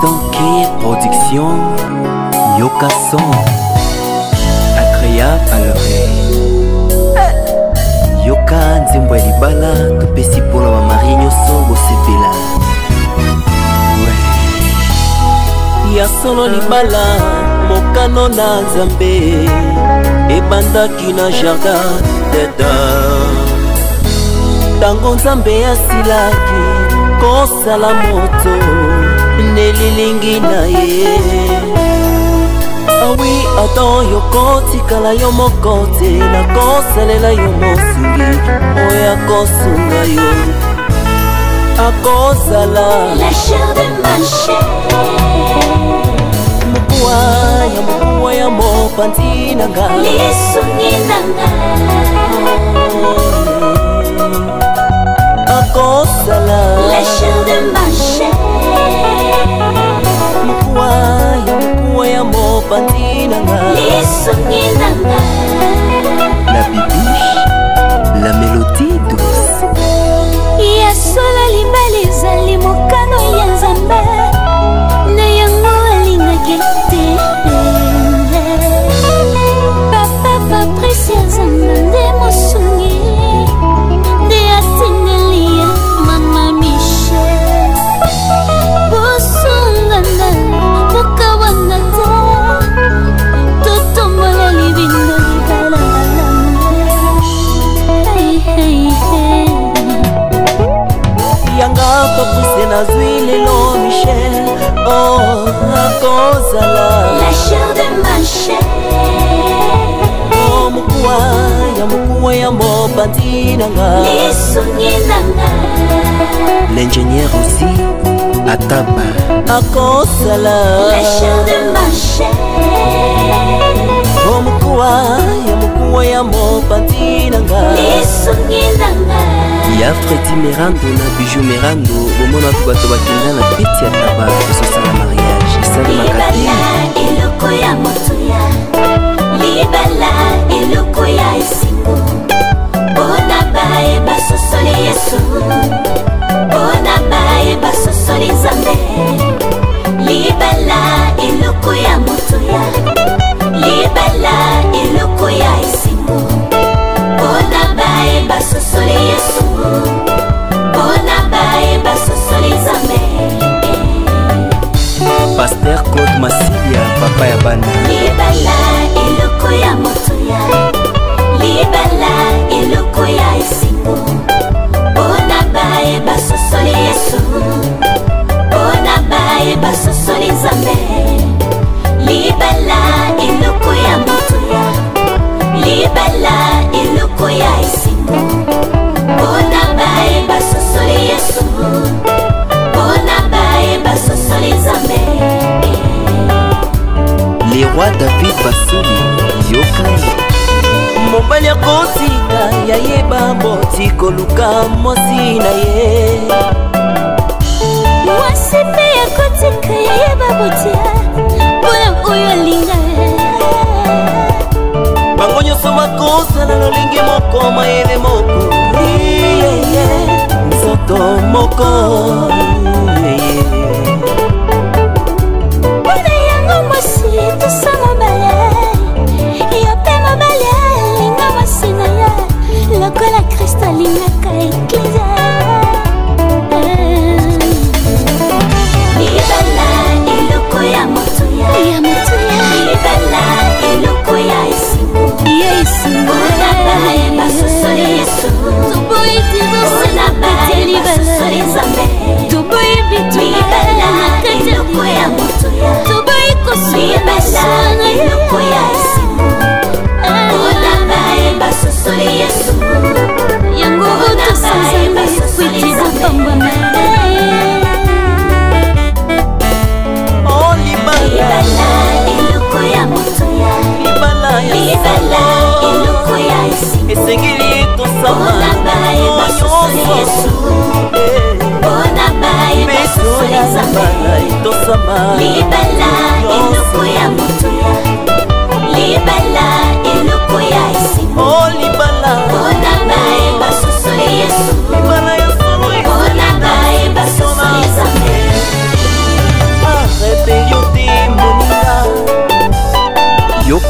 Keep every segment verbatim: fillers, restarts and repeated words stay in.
Tangi Production, Yoka Son, agréable à l'oreille. Yoka Nzimbaeli Balat, Tepesi Pula Mamarie Nioso Gosefela. Yasolo Nibala, Mokano N'Zambe, Ebanda Kina Jarda, Tangon Zambe Asilaki, Kosa la Moto. Nelilingi na ye awi ato yo koti kala yo mokote na koselela yo mosubi oya kosunga yo akosala la cherde manche mukwa ya mukwa ya mopanzi na nga lisuni na nga akosala la cherde manche la bibiche, la mélodie douce. Yasolo Nibala ezali mokano ya Nzambe, na yango alingaki te. Papa Patrice ya Nzambe nde mosungi, nde atindeli ya mama Michel. Bosunga na bokawana te. Oh, akosala la chair de ma chair. Oh, mukwa ya mukwa ya mopati nanga lisuni nanga. L'ingénieur aussi ataba akosala la chair de ma chair. Oh, mukwa ya mukwa ya mopati nanga lisuni nanga. Yafredi Merando na Bijou Merando bomona tu bato bakinda na peti ya taba kososa na mariage esali makati eloko ya motuya libala eloko ya esingo bona bae basosole Yesu bona bae basosole Nzambe libala eloko ya motuya libala eloko ya esingo bona bae basosole Yesu. Pastor God Masilia Papa Yabana. Libala eloko ya motuya, libala eloko ya esingo. Bona bae basosole Yesu, bona bae basosole Nzambe. Libala eloko ya motuya, libala eloko ya esingo. Les rois David Bassouli, Yoka Mobali ya kosika ya yeba moti koluka mosi na ye Wasepe ya kotika ya yeba moti Boya uyo linga Bango nyoso makosa na lolingi moko maele moko Nzoto moko Yesu, tu boiti vos la belle,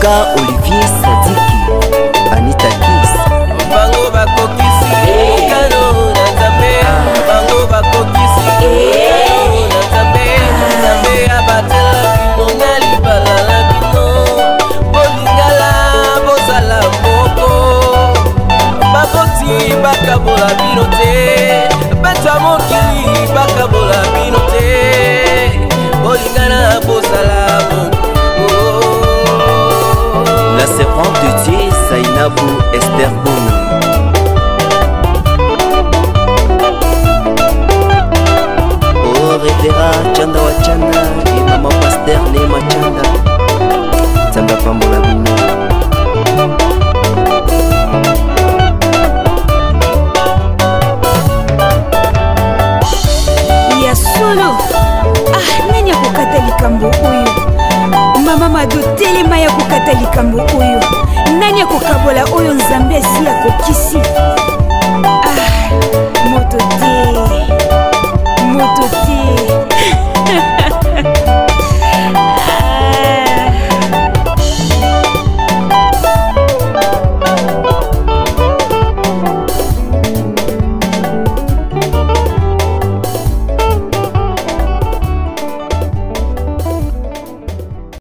Luka Olivier Sadiki, Anita Kiss. Bango bakokisi, Mokano N'Zambe, Bango bakokisi, Mokano N'Zambe, N'Zambe abatela Mokano N'Zambe la bino, bolingala bozala moko, bakoti bakabola bino te, batwa mokili bakabola bino te, bolingala bozala moko. La servante de Dieu, Saïnabou Esther Bono. Oh, Révéra, Chanda Wachana, et maman Pasteur Nema Chanda. Tamba Pambola Bino. Yasolo, ah, nani akokata likambo oyo? Mama madu telema ya kukata likambo oyo. Nani ya kukabola oyo Nzambe si ya kokisi.